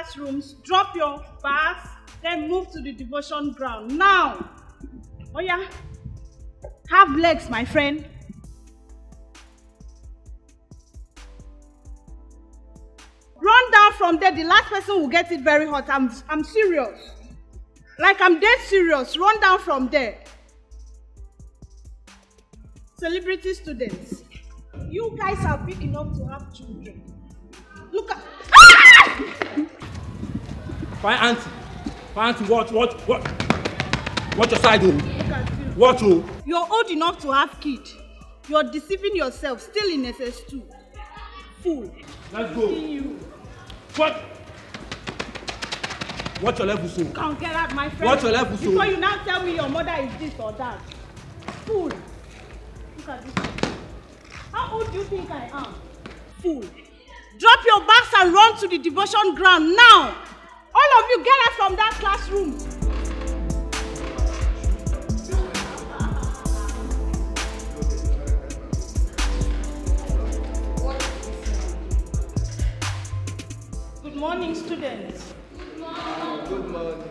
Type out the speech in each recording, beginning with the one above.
classrooms, drop your bags, then move to the devotion ground. Now, oh yeah, have legs, my friend. Run down from there, the last person will get it very hot. I'm serious. Like I'm dead serious, run down from there. Celebrity students, you guys are big enough to have children. Look at... Ah! Fine auntie. Fine auntie, what? Watch your side, oh. Look at you. Watch, oh. You're old enough to have kids. You're deceiving yourself, still in SS2. Fool. Let's go. See you. What? Watch your level, so. Come get out, my friend. Watch your level, so. Before you now tell me your mother is this or that. Fool. Look at this. How old do you think I am? Fool. Drop your bags and run to the devotion ground now. All of you, get out from that classroom. Good morning, students. Good morning.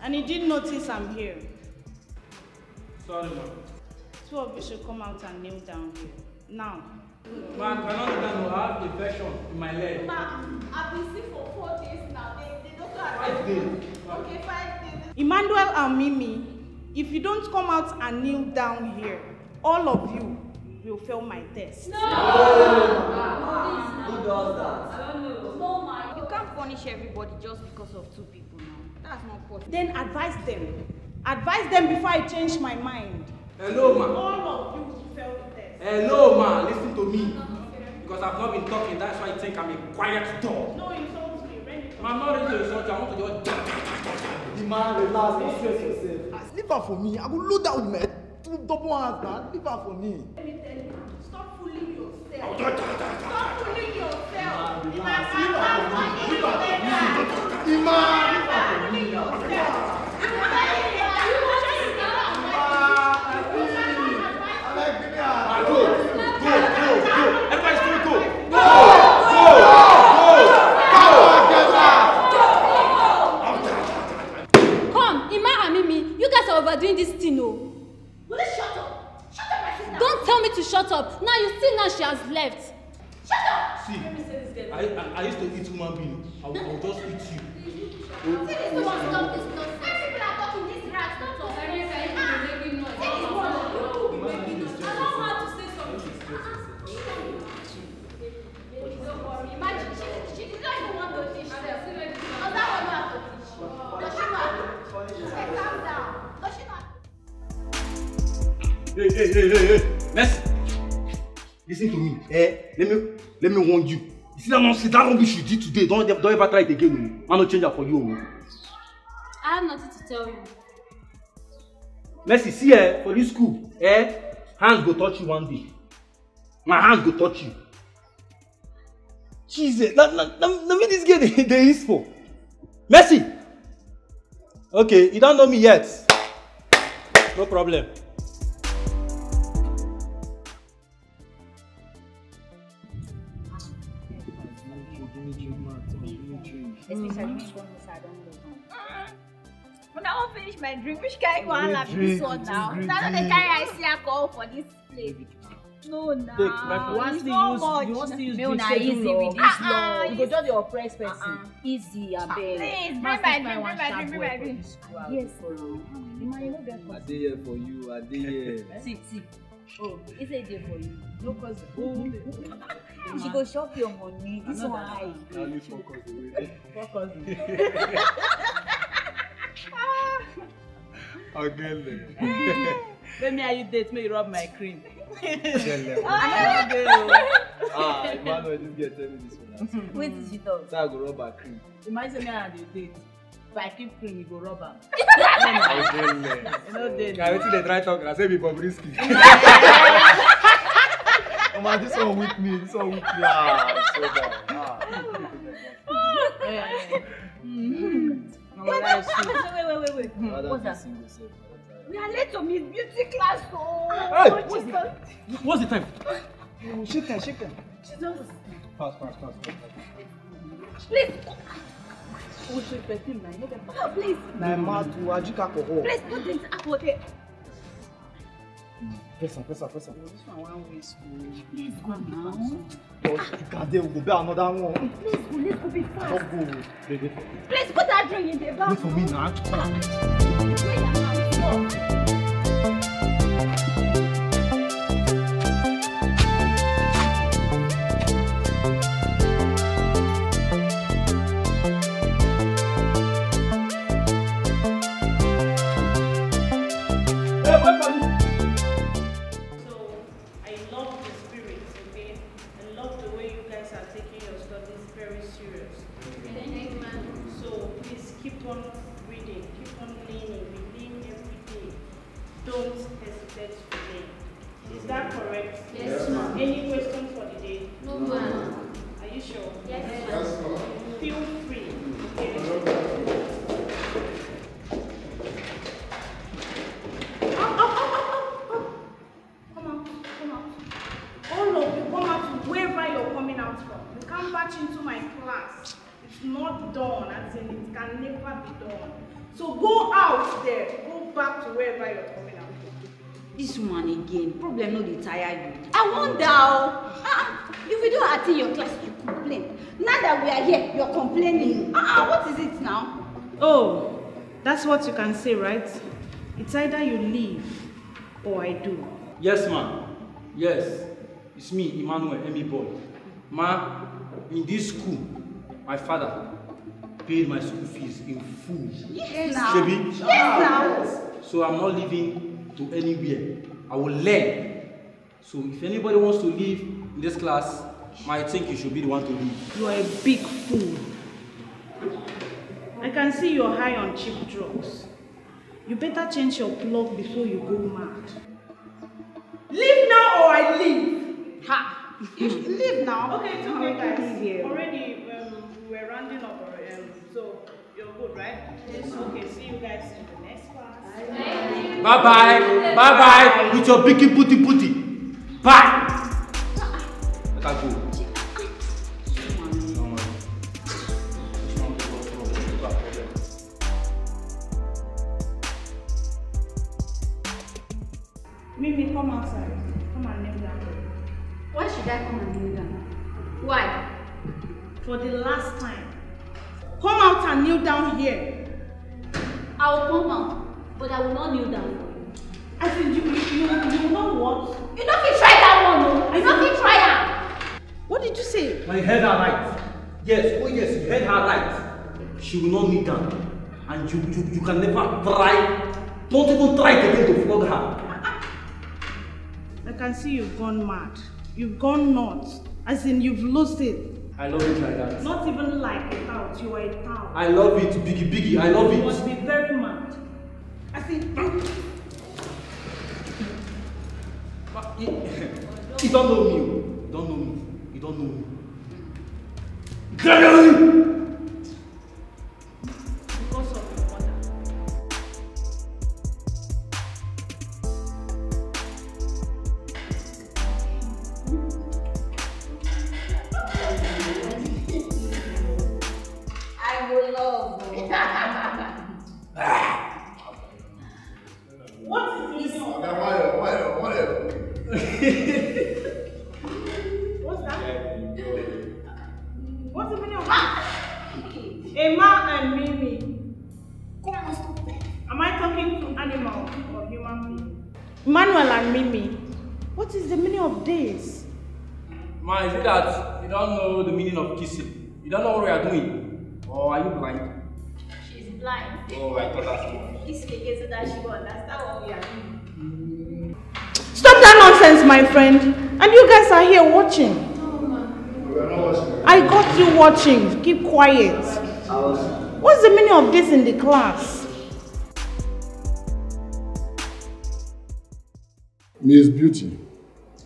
And he did notice I'm here. Sorry, ma'am. Two of you should come out and kneel down here. Now. Ma'am, I cannot stand to have infection in my leg. Ma'am, I've been sick for 4 days now. They don't have 5 days. Okay, 5 days. Emmanuel and Mimi, if you don't come out and kneel down here, all of you will fail my test. No! Who does that? I don't know. No, ma'am. You can't punish everybody just because of 2 people now. That's not possible. Then advise them. Advise them before I change my mind. Hello, ma. All of you fell the test. Hello, ma. Listen to me. Because I've not been talking, that's why I think I'm a quiet dog. No, insult me. I'm not ready to insult you. I want to do it. The man, relax. Don't stress yourself. Leave her for me. I will load down with my double hands, man. Leave her for me. Let me tell you. Stop fooling yourself. Stop fooling yourself. Leave her for me. Iman! Come, Iman and Mimi, you guys are overdoing this thing, no? Will you shut up? Shut up, my sister! Don't tell me to shut up. Now you see now she has left. Shut up! See, let me say this again. I used to eat human beings. I'll just eat you. See this woman, stop this nonsense. When people are talking this rat, stop talking. Erica, you will be making noise. See this woman, you will be making noise. Allow her to say something. Don't worry. Imagine, she did not even want to teach herself. Does that one have to teach? Does she not? Okay, calm down. Does she not? Hey. Mercy. Listen to me. Eh? Let me warn you. You see that rubbish you did today, don't ever try it again. I'm not change that for you. I have nothing to tell you. Mercy, see eh, for this school, eh? Hands go touch you one day. My hands go touch you. Jesus, let me this girl they is for. Mercy! Okay, you don't know me yet. No problem. Especially this one, because I don't know. But I won't finish my drink. Which guy you want to have this one now? That's not the guy I see I call for this place. No, no. It's not much. You want to use this easy with this law. You go just the oppressed person. Easy, I beg. Please, bring my drink. Yes. I did here for you. I did here. Tip. Oh, it's a day for you. No, cause she go shop your money. This one high. Now you focus away. Focus away. Ogele. Let me have you date. May you rub my cream. Ogele. Ah, Emmanuel didn't get tell me this one. Wait till she talk. So I go rub her cream. Imagine me and you date. If I keep cream, you go rub her. Ogele. No date. I wait till they try talk. I say be Bobrisky. Man, this one with me, this one with me. Ah, so bad. Ah. Wait. What's that? We are late to Miss Beauty class, so... Hey! What's the time? Shake them. Jesus. Pass. Please! Oh, please! Please, put this apple there. Press on. This one, please go now. We'll buy another one. Please go be fast. Please put that drink in the bag. Wait for me now. What you can say, right? It's either you leave or I do. Yes, ma'am. Yes, it's me, Emmanuel Emmy Boy. Ma, in this school, my father paid my school fees in full. Yes, now. Shebi? Yes, now. So I'm not leaving to anywhere. I will learn. So if anybody wants to leave in this class, ma, I think you should be the one to leave. You are a big fool. I can see you're high on cheap drugs. You better change your plug before you go mad. Leave now or I leave! Ha! You should leave now. Okay, it's okay, guys. Already we're rounding up, so you're good, right? Yes. Okay, see you guys in the next class. Bye. Bye-bye. Bye-bye with your big booty. Bye! I can go. Mimi, come outside. Come and kneel down. Why should I come and kneel down? Why? For the last time. Come out and kneel down here. I will come out, but I will not kneel down. I said, you know what? You don't be try that one, no? You don't be try her. What did you say? I heard her right. Yes, oh yes, you heard her right. She will not kneel down. And you can never try. Don't even try to flog her. I can see you've gone mad. You've gone nuts. As in, you've lost it. I love it like that. Not even like a tout. You are a tout. I love it, Biggie. I love it. You must be very mad. As in... You don't know me. You don't know me. Get out! You don't know what we are doing, or are you blind? She's blind. Oh, I thought that's one. It's so that she will understand what we are doing. Stop that nonsense, my friend. And you guys are here watching. No, we are not watching. I got you watching. Keep quiet. What's the meaning of this in the class? Miss Beauty.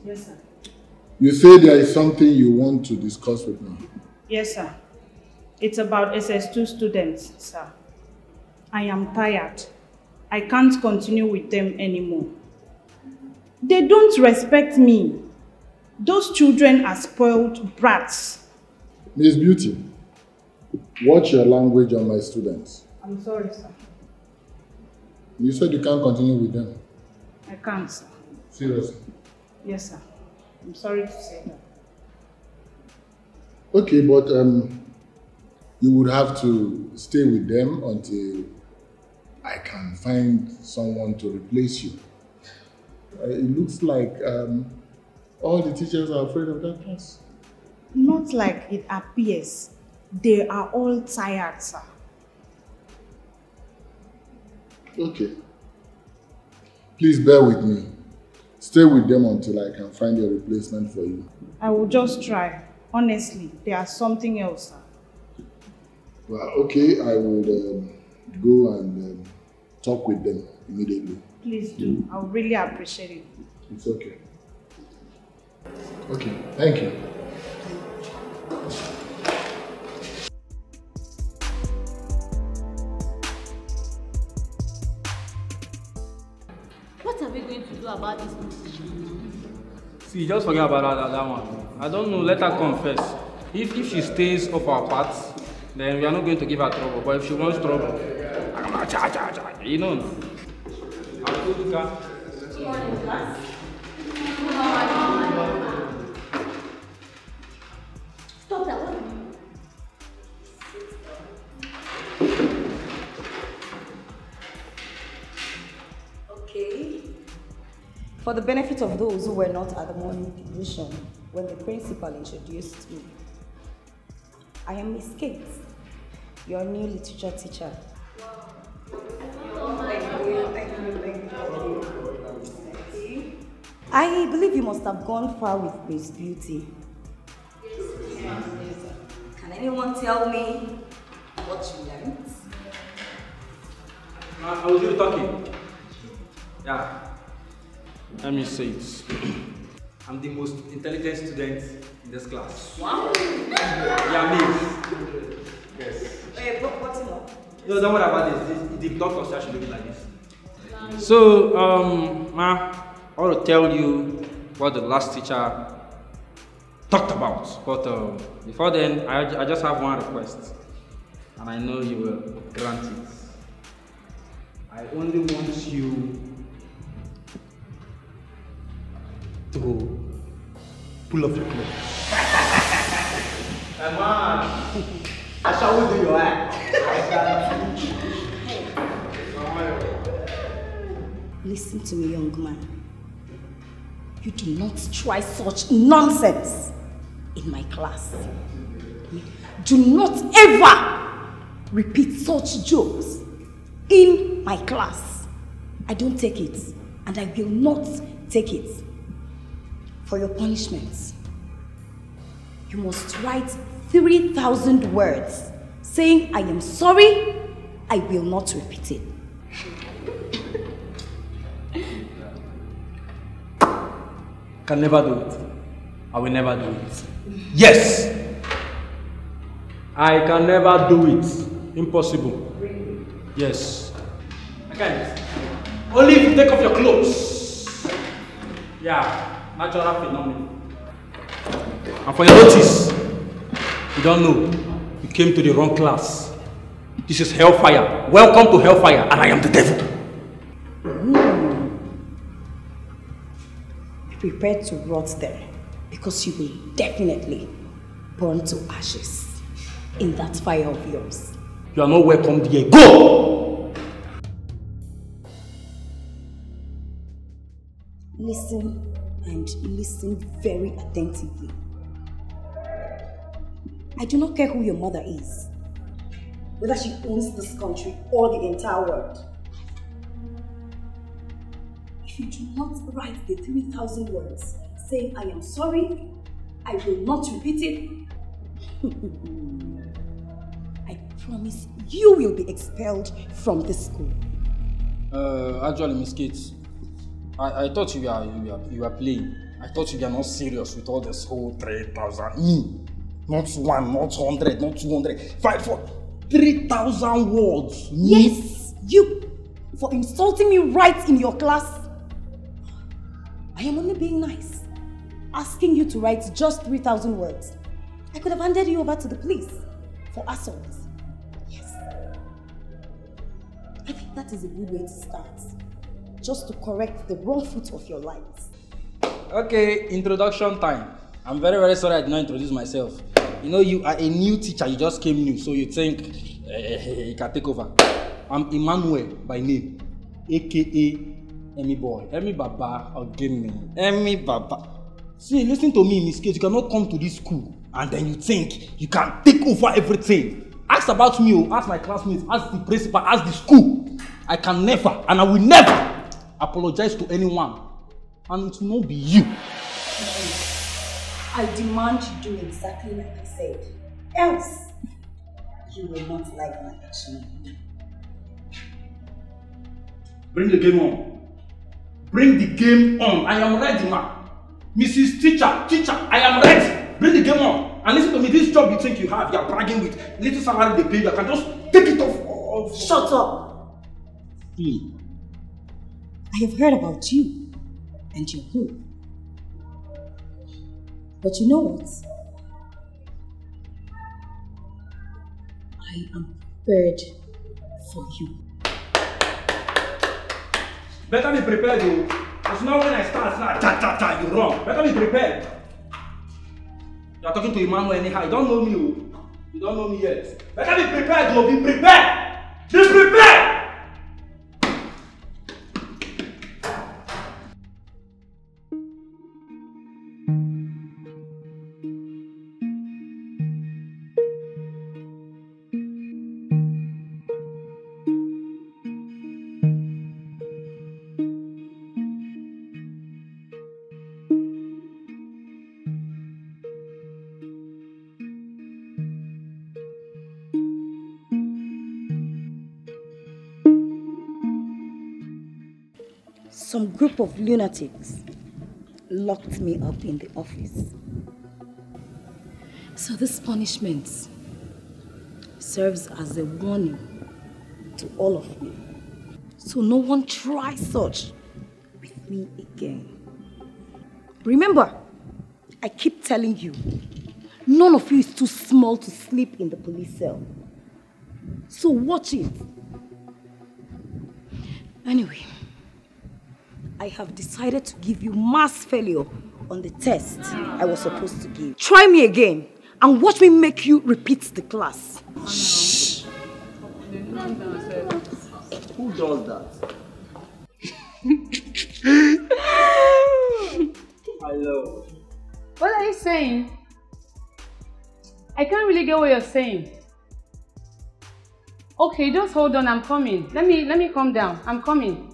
Yes, sir. You say there is something you want to discuss with me. Yes, sir. It's about SS2 students, sir. I am tired. I can't continue with them anymore. They don't respect me. Those children are spoiled brats. Miss Beauty, watch your language on my students. I'm sorry, sir. You said you can't continue with them. I can't, sir. Seriously? Yes, sir. I'm sorry to say that. Okay, but you would have to stay with them until I can find someone to replace you. It looks like all the teachers are afraid of that class. Not like it appears. They are all tired, sir. Okay. Please bear with me. Stay with them until I can find a replacement for you. I will just try. Honestly, there is something else, sir. Well, okay, I will go and talk with them immediately. Please do. I would really appreciate it. It's okay. Okay, thank you. What are we going to do about this situation? See, just forget about that one. I don't know, let her confess. If she stays off our path, then we are not going to give her trouble. But if she wants trouble, you know. Stop that one. Okay. For the benefit of those who were not at the morning edition when the principal introduced me, I am Miss Kate, your new literature teacher. Wow. Thank you. I believe you must have gone far with Miss Beauty. Yes. Can anyone tell me what you learned? I was really talking. Yeah. Let me say it. I'm the most intelligent student in this class. Wow! Yeah, me. Yes. Wait, what's more? No, don't worry about this. The doctor should look like this. So, ma, I want to tell you what the last teacher talked about. But before then, I just have one request. And I know you will grant it. I only want you to pull off your clothes. Come on! I shall do your act. Listen to me, young man. You do not try such nonsense in my class. Do not ever repeat such jokes in my class. I don't take it, and I will not take it. For your punishments, you must write 3,000 words saying, I am sorry, I will not repeat it. Can never do it. I will never do it. Yes! I can never do it. Impossible. Really? Yes. I can't. Only if you take off your clothes. Yeah. Natural phenomenon. And for your notice, you don't know, you came to the wrong class. This is hellfire. Welcome to hellfire, and I am the devil. Prepare to rot there, because you will definitely burn to ashes in that fire of yours. You are not welcome here. Go! Listen. And listen very attentively. I do not care who your mother is, whether she owns this country or the entire world. If you do not write the 3,000 words saying, I am sorry, I will not repeat it, I promise you will be expelled from this school. Actually, Miss Kate, I thought you were playing. I thought you were not serious with all this whole 3,000. Me, not one, not 100, not 200. 5, 4, 3,000 words. Yes. you for insulting me right in your class. I am only being nice, asking you to write just 3,000 words. I could have handed you over to the police for assault. Yes. I think that is a good way to start, just to correct the wrong foot of your lies. Okay, introduction time. I'm very sorry I did not introduce myself. You know, you are a new teacher, you just came new, so you think you can take over. I'm Emmanuel by name, aka Emi Boy, Emi Baba, or Gaming. Emi Baba. See, listen to me, Miss Kate, you cannot come to this school and then you think you can take over everything. Ask about me, ask my classmates, ask the principal, ask the school. I can never, and I will never apologize to anyone. And it will not be you. I demand you do exactly like I said, else you will not like my action. Bring the game on. Bring the game on. I am ready, man. Mrs. Teacher, I am ready. Bring the game on. And listen to me, this job you think you have, you are bragging with little salary they pay, you can just take it off. Shut up. See. I have heard about you and your group. But you know what? I am prepared for you. Better be prepared, you. Because now when I start, you're wrong. Better be prepared. You're talking to Emmanuel anyhow. You don't know me, you. You don't know me yet. Better be prepared, you. Be prepared. Be prepared. Some group of lunatics locked me up in the office. So this punishment serves as a warning to all of you. So no one try such with me again. Remember, I keep telling you, none of you is too small to sleep in the police cell. So watch it. Anyway. I have decided to give you mass failure on the test I was supposed to give. Try me again and watch me make you repeat the class. Shh. Who does that? Hello. What are you saying? I can't really get what you're saying. Okay, just hold on, I'm coming. Let me calm down. I'm coming.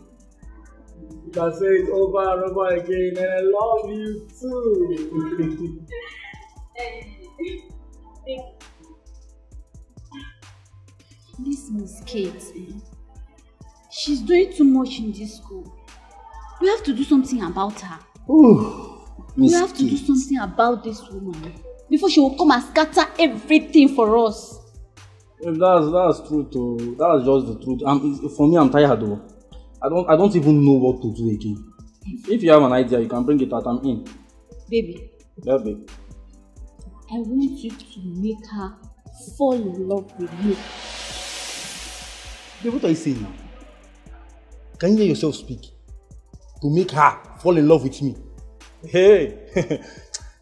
You can say it over and over again, and I love you too. This Miss Kate, she's doing too much in this school. We have to do something about her. Ooh, we have to do something about this woman before she will come and scatter everything for us. That's true too. That's just the truth. For me, I'm tired though. I don't even know what to do again. If you have an idea, you can bring it out. I'm in. Baby. Yeah, babe. I want you to make her fall in love with you. Babe, what are you saying now? Can you hear yourself speak? To make her fall in love with me? Hey!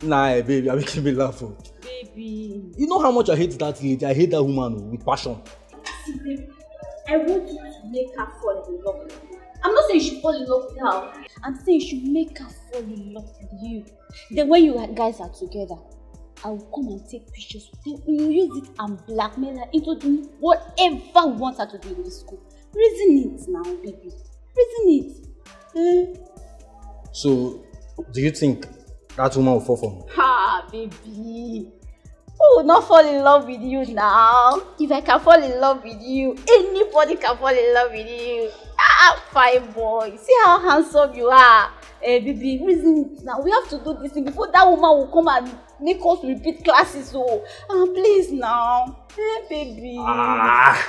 Nah, baby, you're making me laugh. Baby. You know how much I hate that lady. I hate that woman with passion. See, baby. I want you to make her fall in love with you. I'm not saying you should fall in love with her. I'm saying you should make her fall in love with you. Then when you guys are together, I will come and take pictures. You will use it and blackmail her into doing whatever wants her to do in this school. Reason it now, baby. Reason it. So, do you think that woman will fall for me? Ha, baby. Who would not fall in love with you now? If I can fall in love with you, anybody can fall in love with you. Ah, fine boy. See how handsome you are. Hey, baby, reason now. We have to do this thing before that woman will come and make us repeat classes. So, please now. Hey, baby. Ah.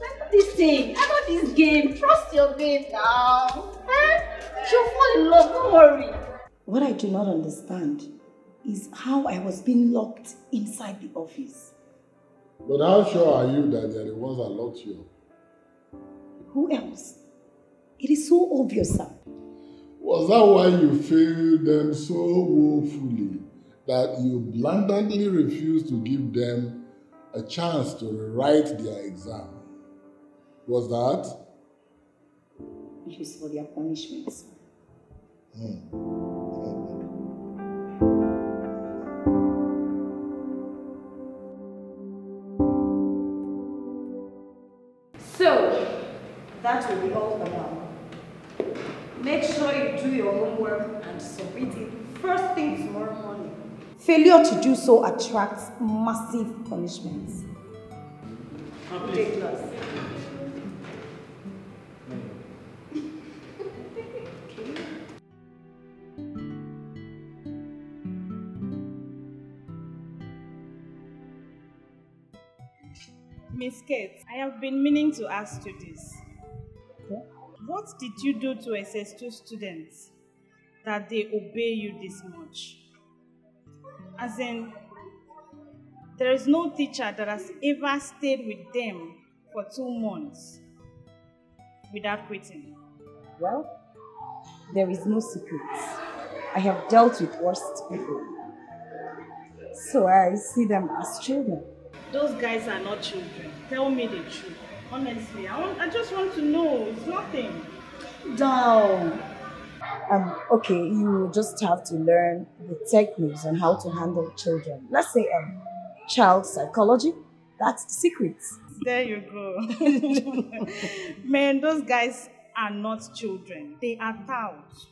About this thing, about this game. Trust your babe now. Eh? She'll fall in love, don't worry. What I do not understand is how I was being locked inside the office. But how sure are you that they're the ones that locked you? Who else? It is so obvious, sir. Was that why you failed them so woefully that you blandly refused to give them a chance to rewrite their exam? Was that? It was for their punishment, sir. So, that will be all for now. Make sure you do your homework and submit it first thing tomorrow morning. Failure to do so attracts massive punishments. Ridiculous. Miss Kate, I have been meaning to ask you this. Okay. What did you do to SS2 students that they obey you this much? As in, there is no teacher that has ever stayed with them for 2 months without quitting. Well, there is no secret. I have dealt with worst people. So I see them as children. Those guys are not children. Tell me the truth. Honestly, I just want to know. It's nothing. Down. Okay, you just have to learn the techniques on how to handle children. Let's say child psychology. That's the secret. There you go. Man, those guys are not children. They are touts.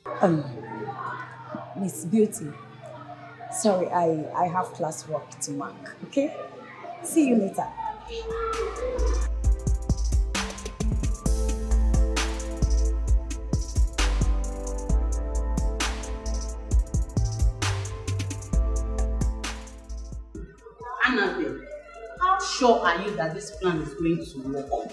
Miss Beauty. Sorry, I have classwork to mark. Okay? See you later. Annabelle, how sure are you that this plan is going to work?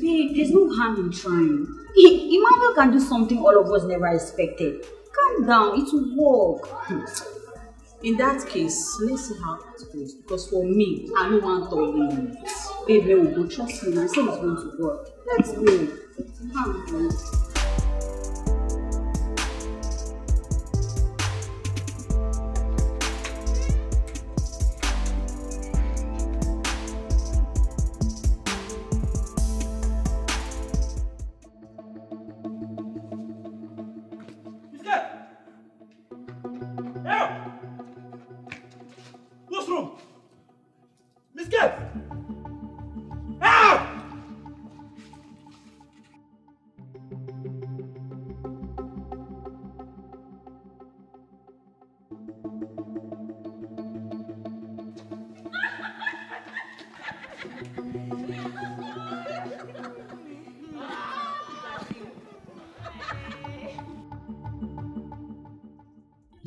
Babe, there's no harm in trying. Emmanuel can do something all of us never expected. Calm down, it will work. In that case, let's see how it goes. Because for me, I don't want to win. Baby, we will trust him. I said it's going to work. Let's win.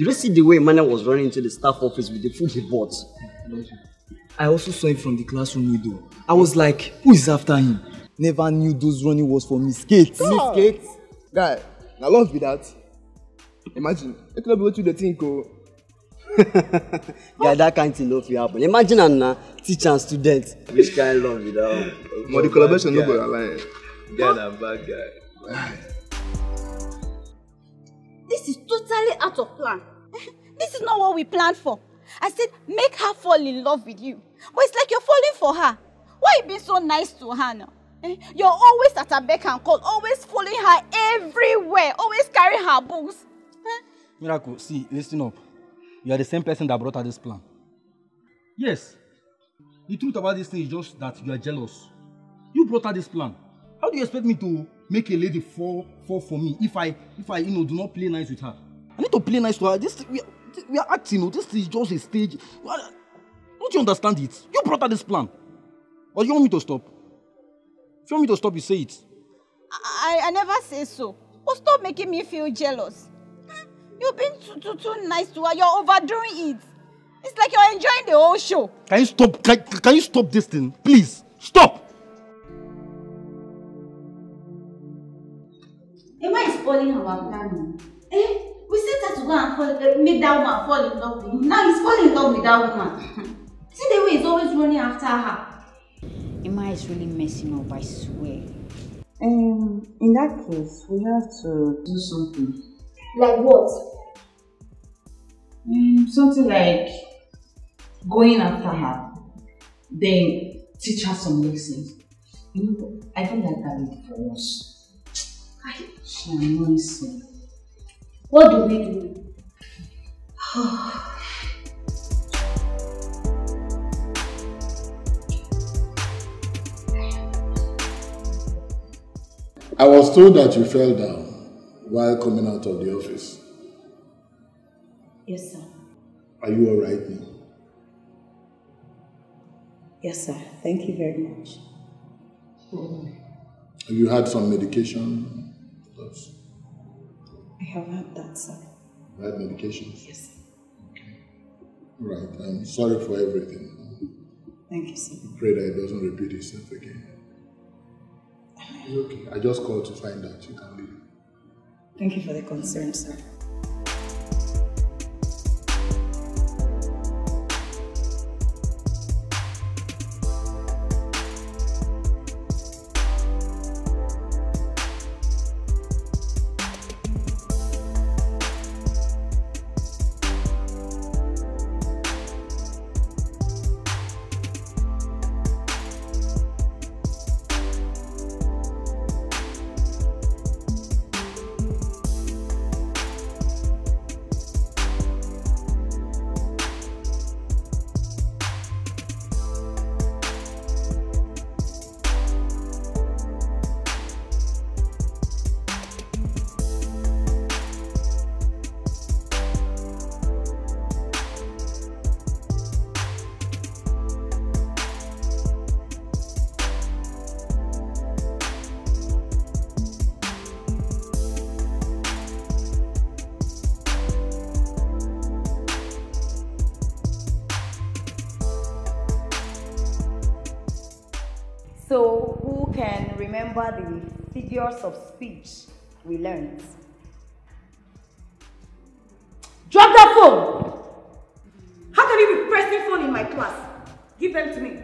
Did you see the way Emmanuel was running into the staff office with the food he bought? I also saw him from the classroom window. I was like, who is after him? Never knew those running was for Miss Kate. Miss Kate? Guy, now long with that. Imagine, I could go to the thing. Guy, that kind of love you happen. Imagine Anna, teacher and student. Which kind of love you that? But the collaboration no go align. Guy, that bad guy. This is totally out of plan. This is not what we planned for. I said, make her fall in love with you. But it's like you're falling for her. Why are you being so nice to her now? You're always at her beck and call, always following her everywhere, always carrying her books. Miracle, see, listen up. You are the same person that brought her this plan. Yes. The truth about this thing is just that you are jealous. You brought her this plan. How do you expect me to make a lady fall for me if I do not play nice with her? I need to play nice to her. This we are acting. This is just a stage. Don't you understand it? You brought her this plan. But you want me to stop? If you want me to stop, you say it. I never say so. But stop making me feel jealous. You've been too nice to her. You're overdoing it. It's like you're enjoying the whole show. Can you stop? Can you stop this thing, please? Stop. Emma is spoiling our planning. Eh? We sent her to go and make that woman fall in love with him. Now he's falling in love with that woman. See the way he's always running after her. Emma is really messing up, I swear. In that case, we have to do something. Like what? Something like going after her, then teach her some lessons. You know, I don't like that lady for us. She annoys me. What do we do? I was told that you fell down while coming out of the office. Yes, sir. Are you all right now? Yes, sir. Thank you very much. Have you had some medication? Yes. I have had that, sir. You had medications? Yes, sir. Okay. All right. I'm sorry for everything. Thank you, sir. I pray that it doesn't repeat itself again. It's okay. I just called to find out. You can leave. Thank you for the concern, sir. The figures of speech we learned. Drop that phone! How can you be pressing phone in my class? Give them to me.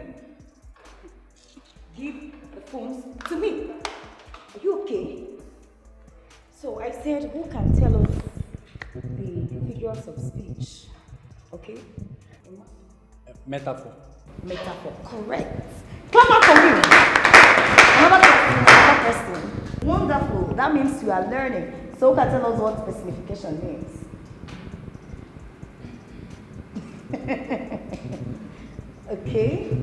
Give the phones to me. Are you okay? So I said, who can tell us the figures of speech? Okay? Metaphor. Metaphor. Correct. Clap up for me. Wonderful. That means you are learning. So can tell us what personification means. Okay.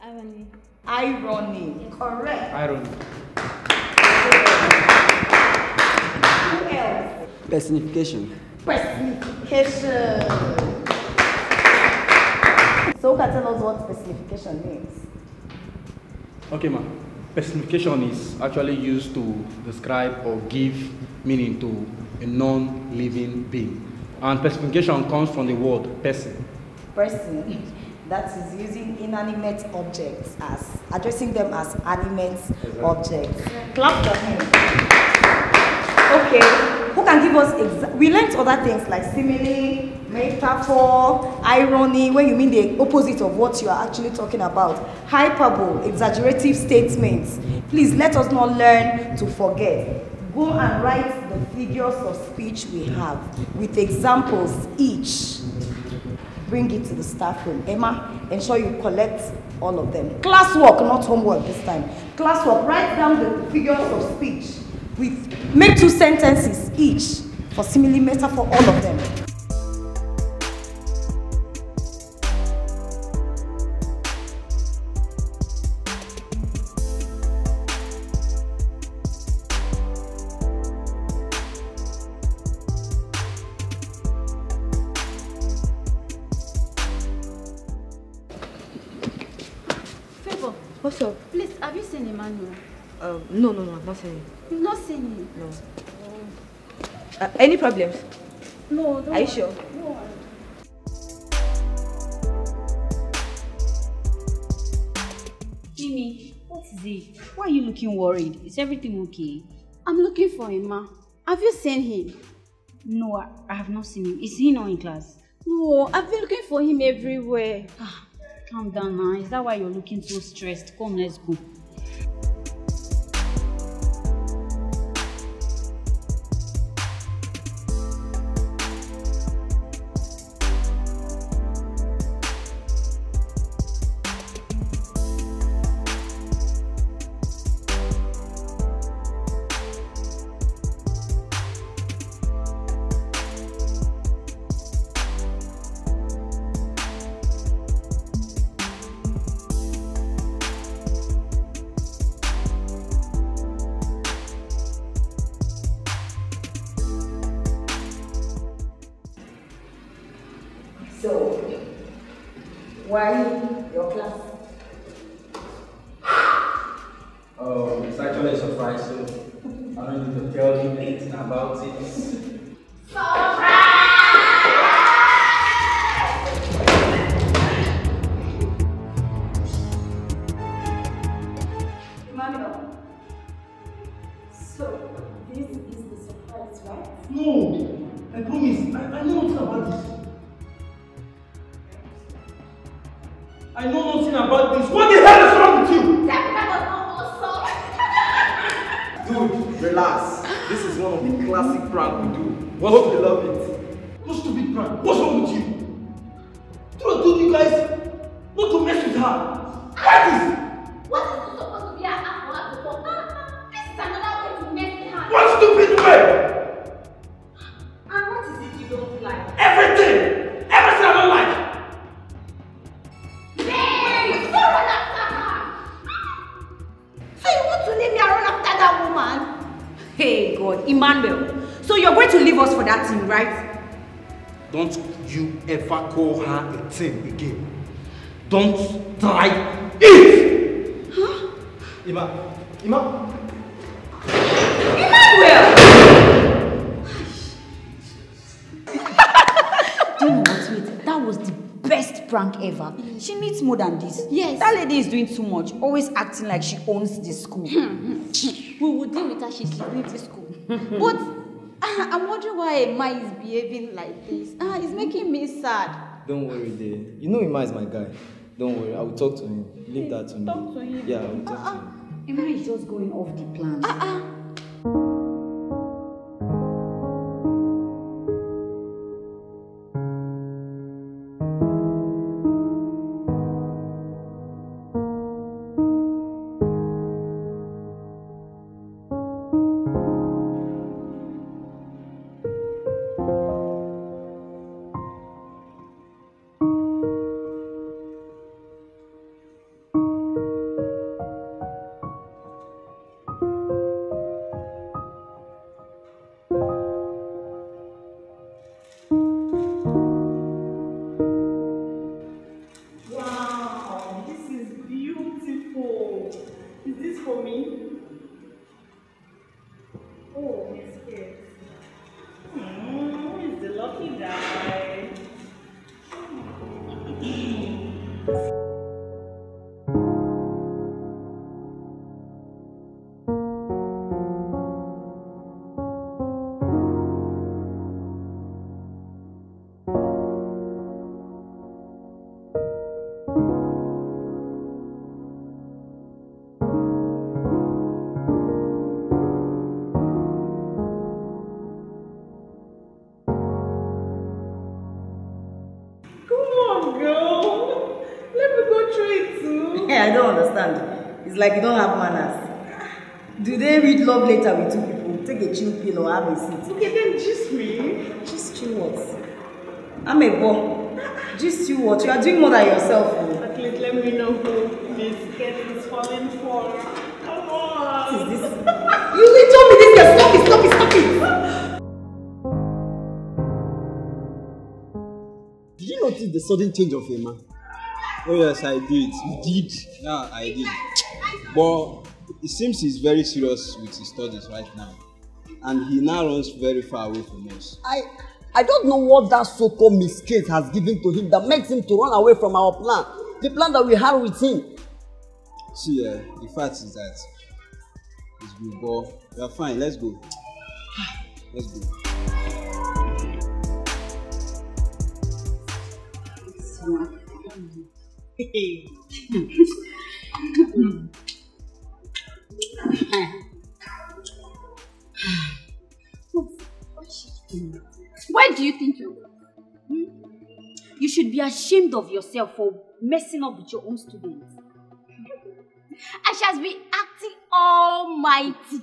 Irony. Irony. Yes. Correct. Irony. Who else? Personification. Personification. So can tell us what personification means. Okay, ma'am. Personification is actually used to describe or give meaning to a non-living being. And personification comes from the word person. Person, that is using inanimate objects as, addressing them as animate exactly. Objects. Clap your hands. Okay, who can give us, we learned other things like simile, metaphor, irony, when you mean the opposite of what you are actually talking about. Hyperbole, exaggerative statements. Please let us not learn to forget. Go and write the figures of speech we have with examples each. Bring it to the staff room. Emma, ensure you collect all of them. Classwork, not homework this time. Classwork, write down the figures of speech. Make 2 sentences each for simile, metaphor, all of them. No, I've not seen him. You've not seen him? No. Oh. Any problems? No, don't. Are you sure? No. Jimmy, what is it? Why are you looking worried? Is everything okay? I'm looking for him, ma. Have you seen him? No, I have not seen him. Is he not in class? No, I've been looking for him everywhere. Ah, calm down, ma. Is that why you're looking so stressed? Come, let's go. Too much, always acting like she owns the school. We will deal with her, she's leaving the school. But I'm wondering why Emma is behaving like this. It's making me sad. Don't worry, dear. You know Emma is my guy. Don't worry, I will talk to him. Leave that to me. Talk to him. Yeah, I will talk to him. Emma is just going off the plans. Like you don't have manners. Do they read love letter with two people? Take a chill pill or have a seat. Okay, then just me. Just chill what? I'm a bum. Just you what? You are doing more than yourself. At least let me know who this girl is falling for. Come on. What is this? You told me this girl. Stop it, stop it, stop it. Did you notice the sudden change of a man? Oh yes, I did. You did? Yeah, I did. But it seems he's very serious with his studies right now. And he now runs very far away from us. I don't know what that so-called miscase has given to him that makes him to run away from our plan. The plan that we had with him. See, the fact is that he's you, but you are fine. Let's go. Let's go. Hey. Why do you think you? You should be ashamed of yourself for messing up with your own students. I shall be acting almighty.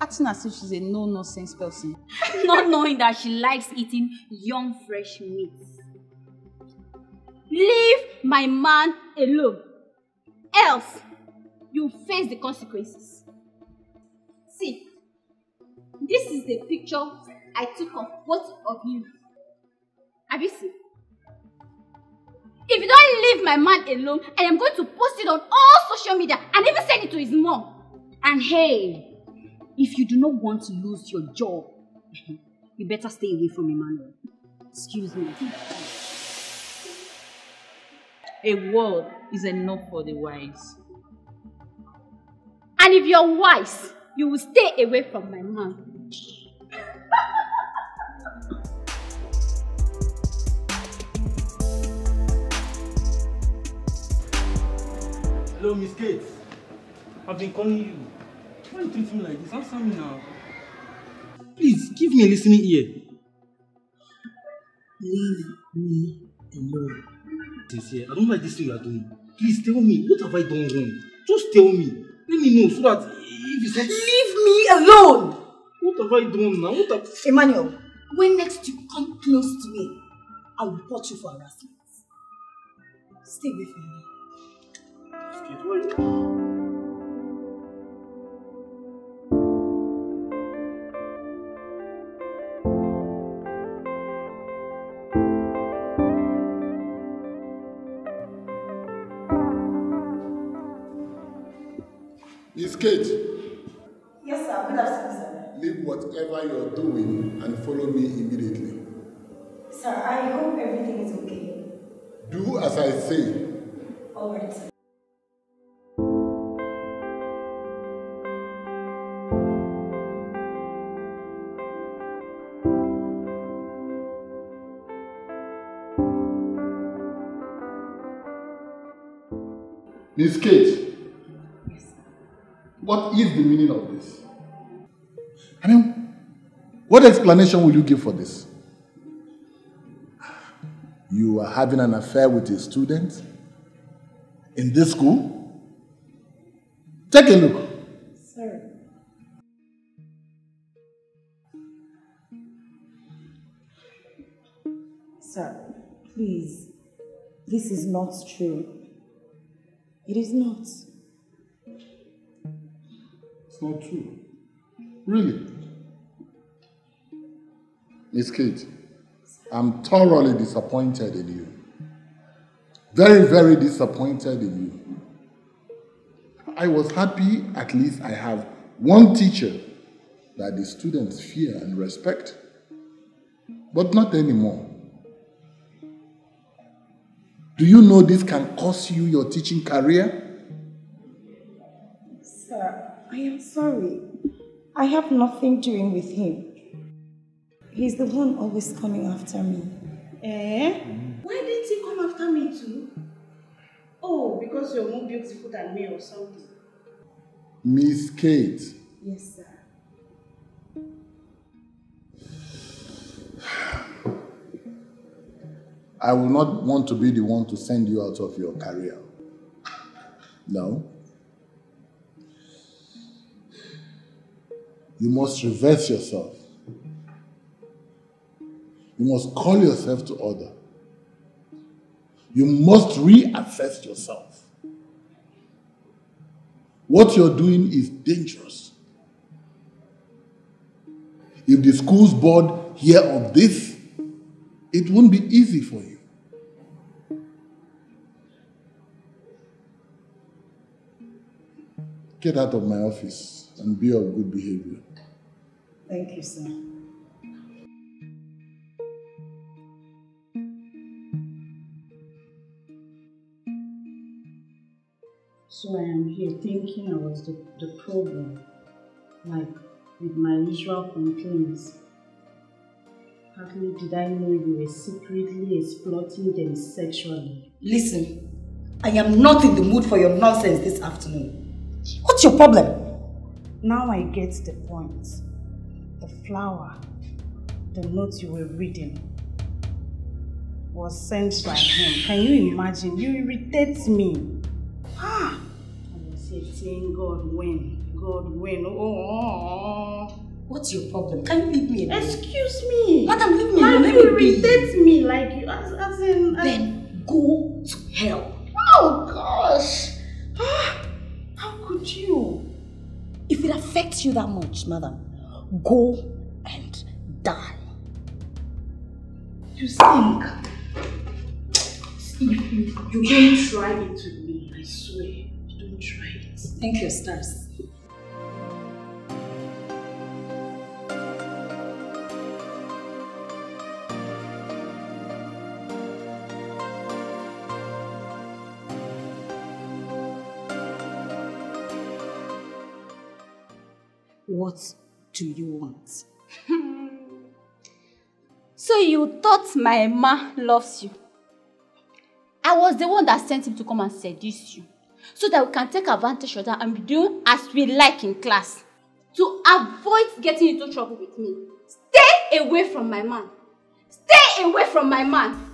Acting as if she's a no-nonsense person. Not knowing that she likes eating young, fresh meats. Leave my man alone. Else, you'll face the consequences. See, this is the picture I took of both of you. Have you seen? If you don't leave my man alone, I am going to post it on all social media and even send it to his mom. And hey, if you do not want to lose your job, you better stay away from Emmanuel. Excuse me. A word is enough for the wise. And if you're wise, you will stay away from my man. Hello, Miss Kate. I've been calling you. Why are you treating me like this? Answer me now. Please, give me a listening ear. Leave me alone. Sincere, I don't like this thing you are doing. Please tell me, what have I done wrong? Just tell me. Let me know so that if it's not... Leave me alone! What have I done now? What have... Emmanuel, when next you come close to me, I'll report you for harassment. Stay with me. Miss Kate. Yes, sir. Good afternoon, sir. Leave whatever you're doing and follow me immediately. Sir, I hope everything is okay. Do as I say. All right. Miss Kate, yes. What is the meaning of this? I mean, what explanation will you give for this? You are having an affair with a student in this school? Take a look. Sir. Sir, please, this is not true. It is not. It's not true. Really? Miss Kate, I'm thoroughly disappointed in you. Very, very disappointed in you. I was happy at least I have one teacher that the students fear and respect, but not anymore. Do you know this can cost you your teaching career? Sir, I am sorry. I have nothing doing with him. He's the one always coming after me. Eh? Why didn't he come after me too? Oh, because you're more beautiful than me or something. Miss Kate. Yes, sir. I will not want to be the one to send you out of your career. No. You must reverse yourself. You must call yourself to order. You must reassess yourself. What you're doing is dangerous. If the school's board hear of this, it won't be easy for you. Get out of my office and be of good behavior. Thank you, sir. So I am here thinking I was the problem. like with my usual complaints. Hardly did I know you were secretly exploiting them sexually. Listen, I am not in the mood for your nonsense this afternoon. What's your problem? Now I get the point. The flower, the note you were reading, was sent by him. Can you imagine? You irritate me. Ah! I was saying, God win. God win. Oh. What's your problem? Can you leave me alone? Excuse me. Madam, leave me alone. You irritate me like you. Then go to hell. Oh gosh. How could you? If it affects you that much, madam, go and die. You stink. You don't try it with me, I swear. You don't try it. Thank your stars. What do you want? So you thought my ma loves you? I was the one that sent him to come and seduce you, so that we can take advantage of that and be doing as we like in class. To avoid getting into trouble with me, stay away from my man. Stay away from my man.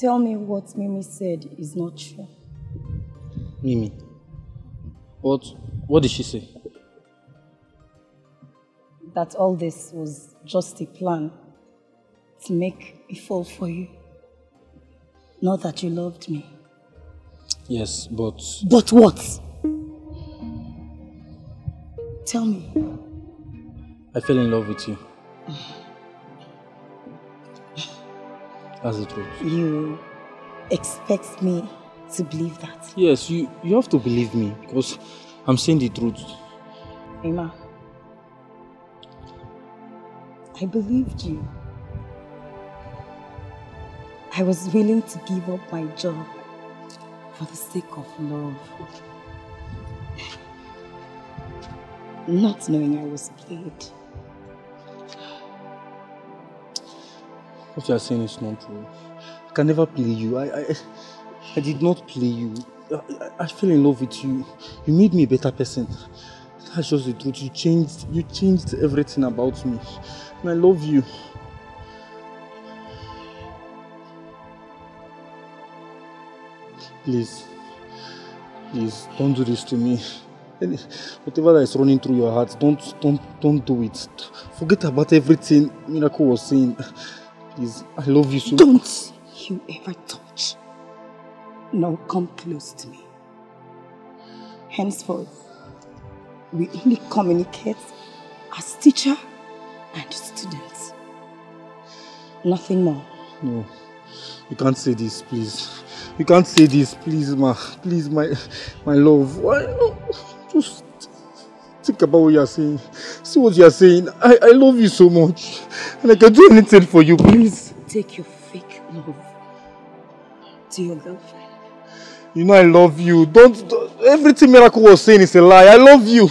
Tell me what Mimi said is not true. Mimi? What did she say? That all this was just a plan to make a fall for you. Not that you loved me. Yes, but... But what? Tell me. I fell in love with you. As it was. You expect me to believe that? Yes, you have to believe me because I'm saying the truth. Emma, I believed you. I was willing to give up my job for the sake of love. Not knowing I was played. What you are saying is not true. I can never play you. I did not play you. I fell in love with you. You made me a better person. That's just the truth. You changed everything about me. And I love you. Please. Please, don't do this to me. Whatever that is running through your heart, don't do it. Forget about everything Miracle was saying. Please, I love you so. Don't you ever touch. No, come close to me. Henceforth, we only communicate as teacher and students. Nothing more. No, you can't say this, please. You can't say this, please, ma. Please, my love. Why? Just think about what you are saying. See what you are saying. I love you so much. And I can do anything for you, please. Take your fake love to your girlfriend. You know I love you. Don't everything Miracle was saying is a lie. I love you.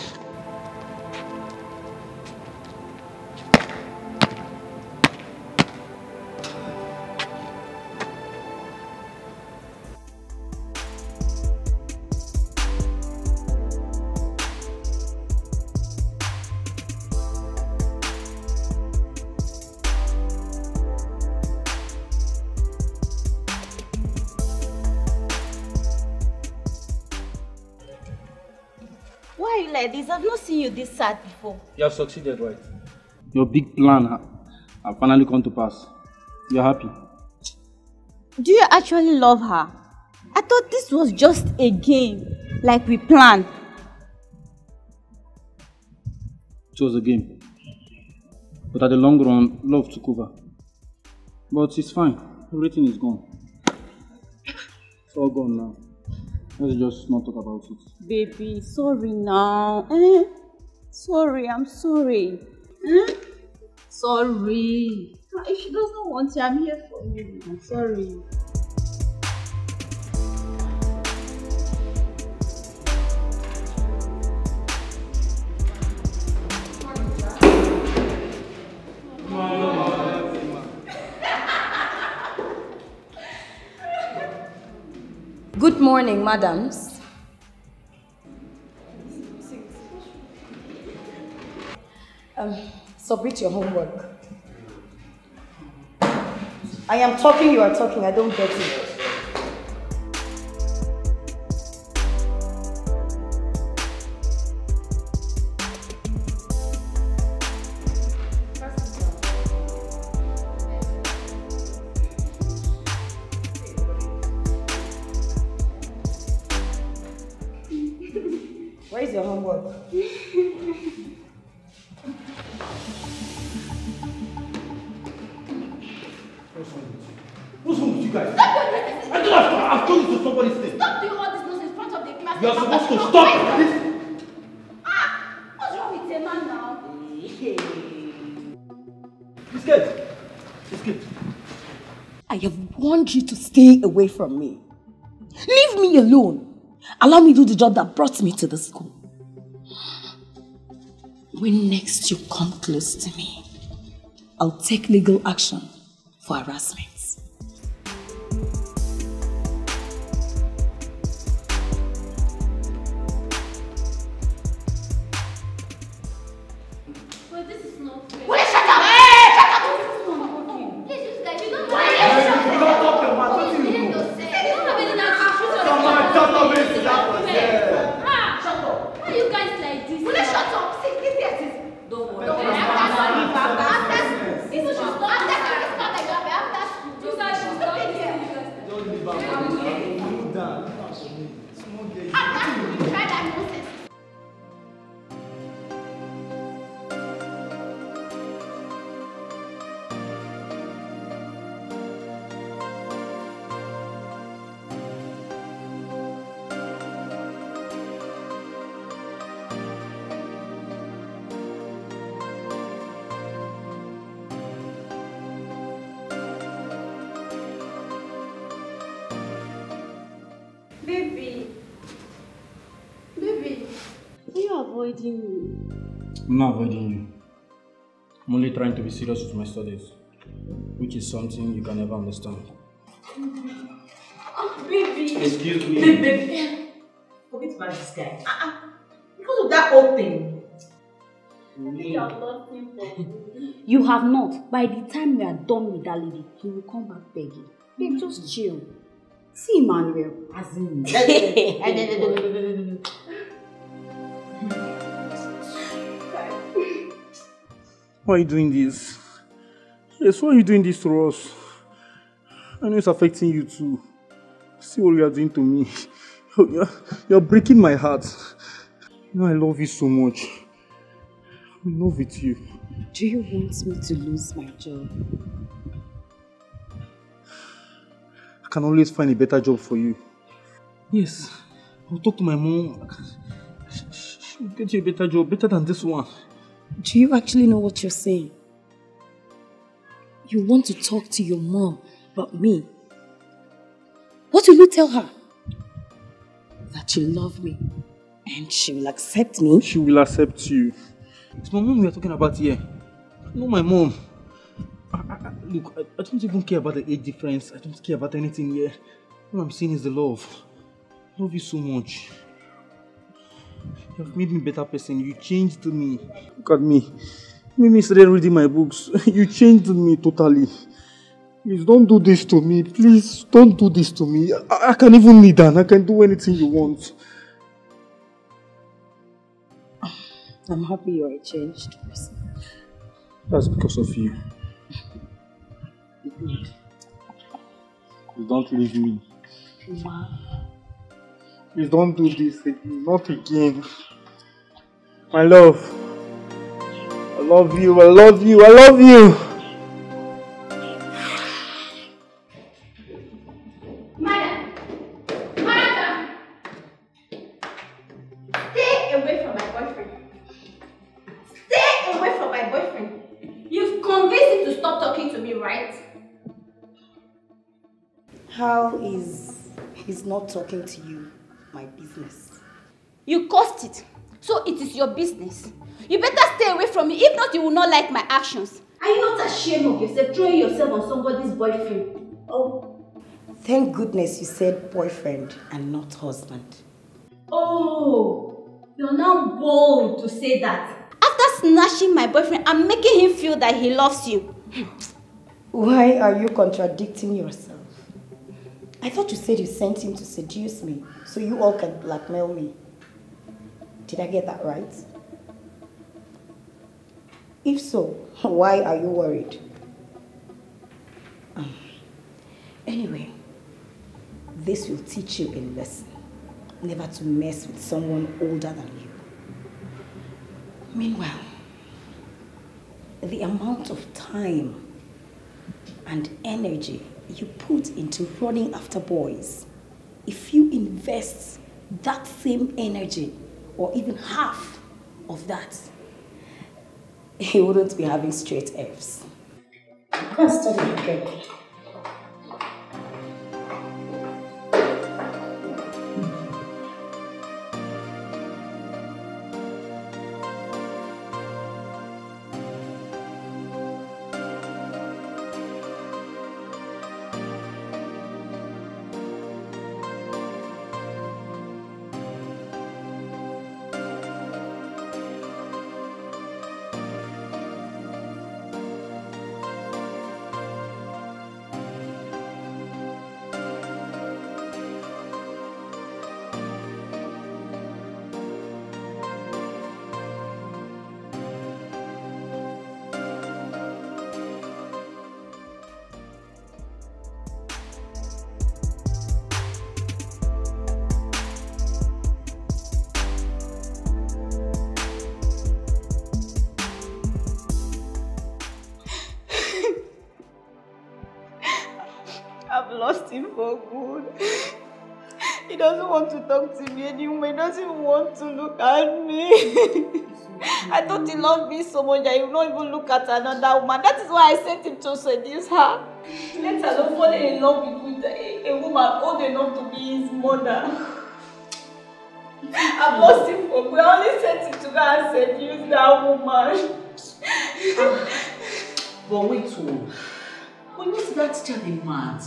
I've not seen you this sad before. You have succeeded, right? Your big plan has finally come to pass. You are happy. Do you actually love her? I thought this was just a game, like we planned. It was a game. But at the long run, love took over. But it's fine. Everything is gone. It's all gone now. Let's just not talk about it. Baby, sorry now. Eh? Sorry, I'm sorry. Eh? Sorry. If she doesn't want you, I'm here for you. I'm sorry. Good morning, madams. Submit your homework. I am talking, you are talking, I don't get it. Where is your homework? What's wrong with you guys? I don't have to. I've told you to stop all this thing. Stop doing all this nonsense in front of the class. You are supposed to stop this. What's wrong with the man now? This kid. I have warned you to stay away from me. Leave me alone. Allow me to do the job that brought me to the school. When next you come close to me, I'll take legal action for harassment. Baby, are you avoiding me? I'm not avoiding you. I'm only trying to be serious with my studies, which is something you can never understand. Oh, baby! Excuse me. Baby, forget about this guy. Because of that old thing. You have lost him for me. You have not. By the time we are done with that lady, he will come back begging. Babe, just chill. See, Manuel, as in. Why are you doing this? Yes, why are you doing this to us? I know it's affecting you too. See what you are doing to me. You're breaking my heart. You know I love you so much. I'm in love with you. Do you want me to lose my job? I can always find a better job for you. Yes, I'll talk to my mom. She'll get you a better job, better than this one. Do you actually know what you're saying? You want to talk to your mom about me? What will you tell her? That you love me and she will accept me? She will accept you. It's my mom we are talking about here. Not my mom. Look, I don't even care about the age difference. I don't care about anything here. All I'm seeing is the love. I love you so much. You have made me a better person. You changed me. Look at me. Mimi started reading my books. You changed me totally. Please don't do this to me. Please don't do this to me. I can even kneel down. I can do anything you want. I'm happy you are a changed person. That's because of you. Please don't leave me. Wow. Please don't do this again. Not again. My love. I love you. I love you. I love you. Madam. boyfriend. Stay away from my boyfriend. You've convinced him to stop talking to me, right? How is he's not talking to you my business? You caused it, so it is your business. You better stay away from me, if not you will not like my actions. Are you not ashamed of yourself, throwing yourself on somebody's boyfriend? Oh. Thank goodness you said boyfriend and not husband. Oh, you're now bold to say that. After snatching my boyfriend and making him feel that he loves you. Why are you contradicting yourself? I thought you said you sent him to seduce me so you all can blackmail me. Did I get that right? If so, why are you worried? Anyway, this will teach you a lesson. Never to mess with someone older than you. Meanwhile, the amount of time and energy you put into running after boys, if you invest that same energy or even half of that, he wouldn't be having straight F's. Go and study again. Lost him for good. He doesn't want to talk to me anymore. He doesn't want to look at me. I thought he loved me so much that he would not even look at another woman. That is why I sent him to seduce her. Let alone fall in love with a woman old enough to be his mother. I've lost him for good. I only sent him to go and seduce that woman. But wait, we need that child in mind.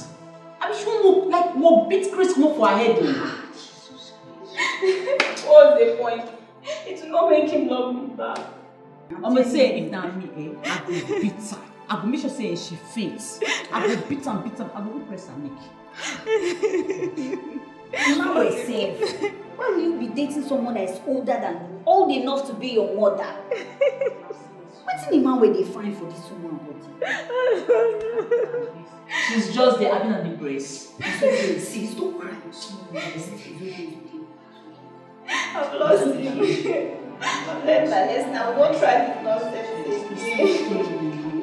I'm sure we'll beat Chris more for our head. What's the point? It will not make him love me back. I'm going to say, if not me, I will beat her. I will make sure she faints. I will beat her and beat her. I will press her neck. Mama is safe. Why will you be dating someone that is older than you, old enough to be your mother? What's in the man where they find for this woman body? She's just there having an embrace. Sis, don't cry. I've lost him. Let's now go try this nonsense.